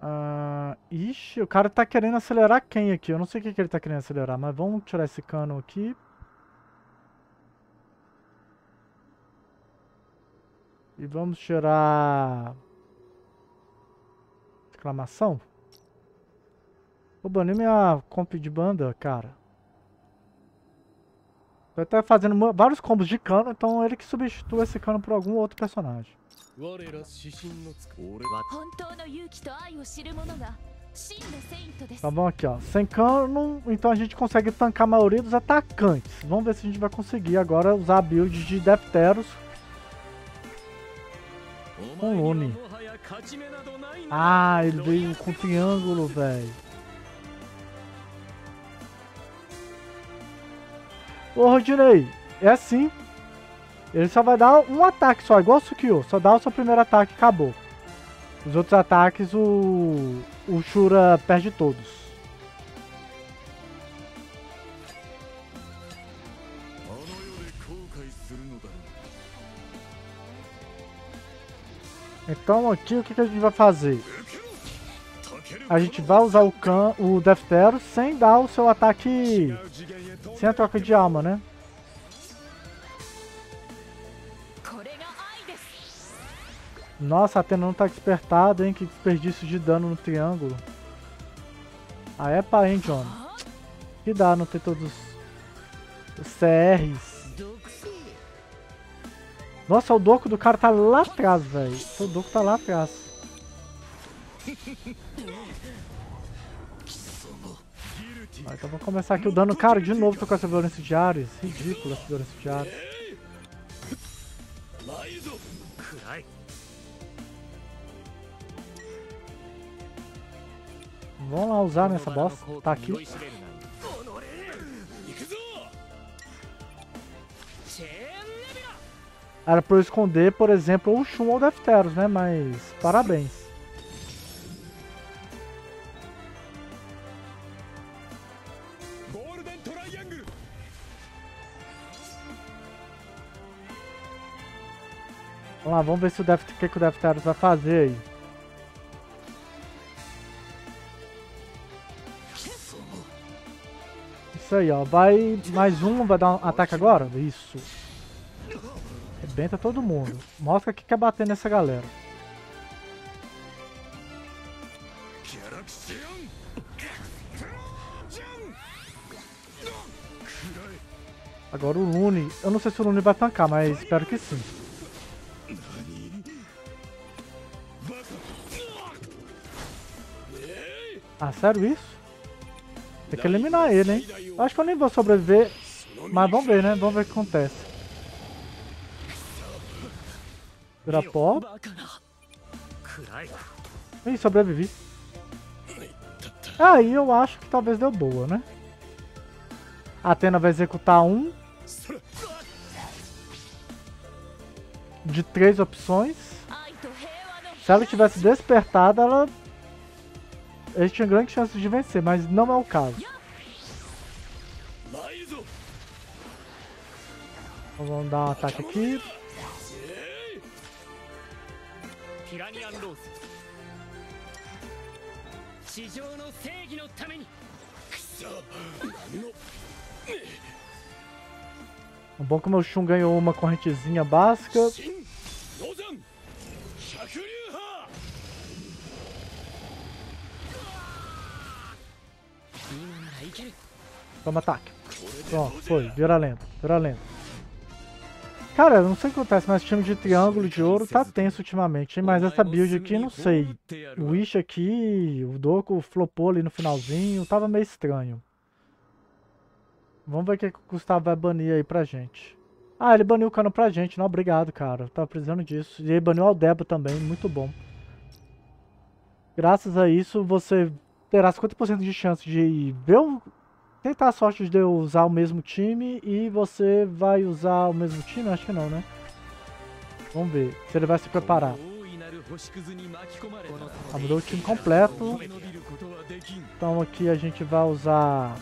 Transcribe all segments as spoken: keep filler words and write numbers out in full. Ah, ixi, o cara tá querendo acelerar quem aqui? Eu não sei o que, que ele tá querendo acelerar, mas vamos tirar esse cano aqui. E vamos tirar... exclamação? Vou banir minha comp de banda, cara. Tô até fazendo vários combos de cano, então ele que substitua esse cano por algum outro personagem. Tá bom aqui, ó. Sem cano, então a gente consegue tancar a maioria dos atacantes. Vamos ver se a gente vai conseguir agora usar a build de Defteros com Lune. Ah, ele veio com triângulo, velho. Ô, Rodinei, é assim. Ele só vai dar um ataque só, igual o Sukiyo. Só dá o seu primeiro ataque e acabou. Os outros ataques o, o Shura perde todos. Então aqui o que, que a gente vai fazer? A gente vai usar o, Kahn, o Defteros sem dar o seu ataque, sem a troca de alma, né? Nossa, a Atena não tá despertada, hein? Que desperdício de dano no triângulo. Ah, é pá, hein, John? Que dá não ter todos os C Rs. Nossa, o Doku do cara tá lá atrás, velho. O Doku tá lá atrás. Ah, então vou começar aqui o dano. Cara, de novo tô com essa violência de Ares. Ridícula essa violência de Ares. Vamos lá usar nessa bosta, tá aqui. Era pra eu esconder, por exemplo, ou o Shun ou o Defteros, né? Mas parabéns. Vamos lá, vamos ver se o, Deft... o que, que o Defteros vai fazer aí. Isso aí, ó. Vai mais um, vai dar um ataque agora? Isso. Rebenta todo mundo. Mostra que quer bater nessa galera. Agora o Lune. Eu não sei se o Lune vai tancar, mas espero que sim. Ah, sério isso? Tem que eliminar ele, hein? Acho que eu nem vou sobreviver, mas vamos ver, né? Vamos ver o que acontece. Drappó. Ih, sobrevivi. Aí eu acho que talvez deu boa, né? A Atena vai executar um de três opções. Se ela tivesse despertado, ela... eles tinham grandes chances de vencer, mas não é o caso. Vamos dar um ataque aqui. O bom que o meu Shun ganhou uma correntezinha básica. Toma ataque. Pronto, foi. Vira lento, vira lento. Cara, eu não sei o que acontece, mas time de triângulo de ouro tá tenso ultimamente, hein? Mas essa build aqui, não sei. O Wish aqui, o Doku flopou ali no finalzinho, tava meio estranho. Vamos ver o que o Gustavo vai banir aí pra gente. Ah, ele baniu o cano pra gente, não, obrigado, cara. Eu tava precisando disso. E ele baniu o Aldebo também, muito bom. Graças a isso, você... terá cinquenta por cento de chance de ver o... tentar a sorte de eu usar o mesmo time. E você vai usar o mesmo time? Acho que não, né? Vamos ver se ele vai se preparar. Ah, mudou o time completo. Então aqui a gente vai usar...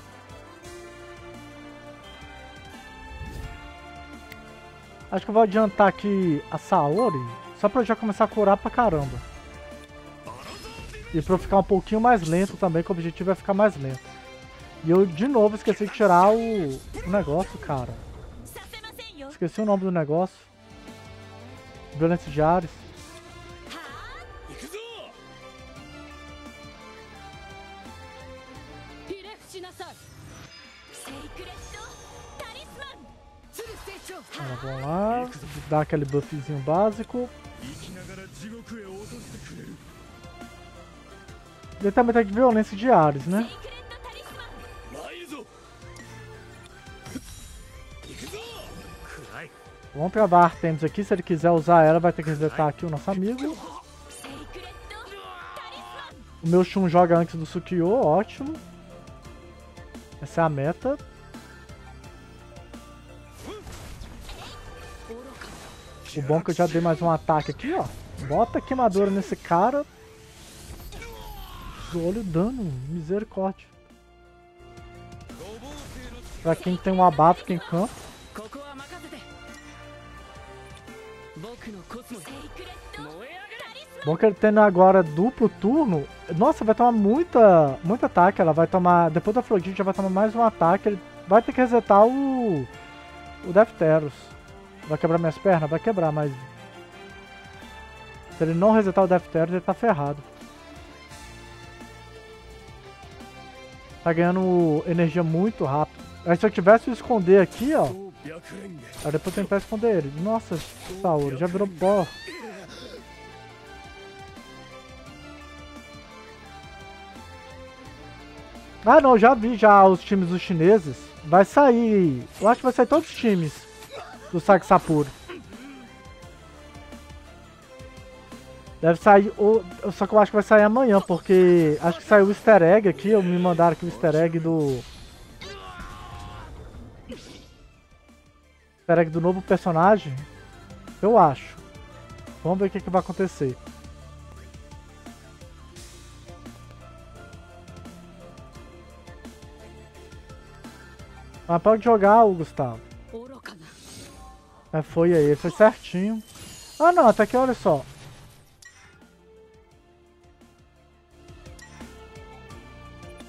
acho que eu vou adiantar aqui a Saori, só pra eu já começar a curar pra caramba. E pra eu ficar um pouquinho mais lento também, que o objetivo é ficar mais lento. E eu de novo esqueci de tirar o, o negócio, cara. Esqueci o nome do negócio. Violência de Ares. Agora, vamos lá, dar aquele buffzinho básico. Ele também tá de violência de Ares, né? Vamos provar a Artemis aqui, se ele quiser usar ela vai ter que resetar aqui o nosso amigo. O meu Shun joga antes do Sukiyo, ótimo. Essa é a meta. O bom é que eu já dei mais um ataque aqui, ó. Bota a queimadura nesse cara. Olha o dano, misericórdia. Pra quem tem um abafo, quem campa. Bom que ele tendo agora duplo turno. Nossa, vai tomar muita, muito ataque. Ela vai tomar, depois da Afrodite já vai tomar mais um ataque. Ele vai ter que resetar o, o Defteros. Vai quebrar minhas pernas? Vai quebrar, mas... se ele não resetar o Defteros, ele tá ferrado. Tá ganhando energia muito rápido. Aí se eu tivesse o esconder aqui, ó... aí depois eu tentar esconder ele. Nossa, Saori, já virou pó. Ah, não, já vi já os times dos chineses. Vai sair... eu acho que vai sair todos os times do Sag Sapuro. Deve sair, ou, só que eu acho que vai sair amanhã, porque acho que saiu o easter egg aqui, eu me mandaram aqui o easter egg do... easter egg do novo personagem, eu acho. Vamos ver o que, que vai acontecer. Mas pode jogar o Gustavo. É, foi aí, foi certinho. Ah não, até que olha só.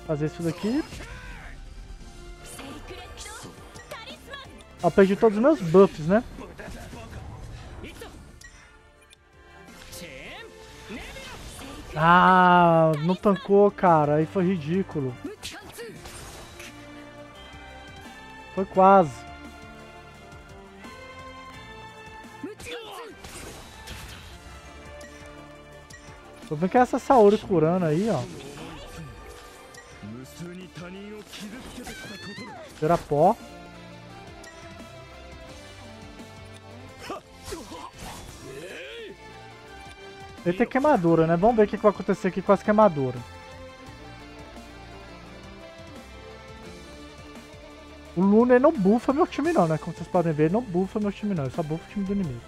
Fazer isso daqui. Ó, perdi todos os meus buffs, né? Ah, não tancou, cara. Aí foi ridículo. Foi quase. Tô vendo que é essa Saori curando aí, ó. Drappó. Ele tem queimadura, né? Vamos ver o que vai acontecer aqui com as queimaduras. O Lune não bufa meu time não, né? Como vocês podem ver, ele não bufa meu time não. Ele só bufa o time do inimigo.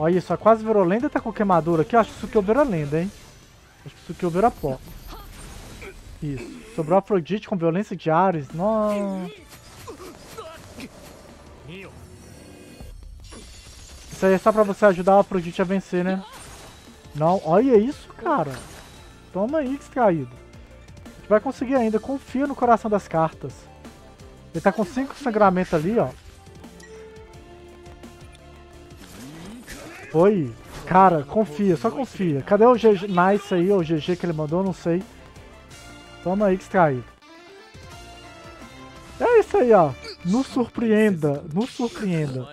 Olha isso, quase virou lenda, tá com queimadura aqui. Eu acho que Sukiyo virou lenda, hein? Acho que Sukiyo virou pó. Isso. Sobrou Afrodite com violência de Ares. Nossa. Isso aí é só pra você ajudar o Afrodite a vencer, né? Não, olha isso, cara. Toma aí, distraído. A gente vai conseguir ainda. Confia no coração das cartas. Ele tá com cinco sangramentos ali, ó. Foi. Cara, confia, só confia. Cadê o G G? Nice aí, ou o G G que ele mandou, não sei. Toma aí, distraído. É isso aí, ó. Nos surpreenda, nos surpreenda.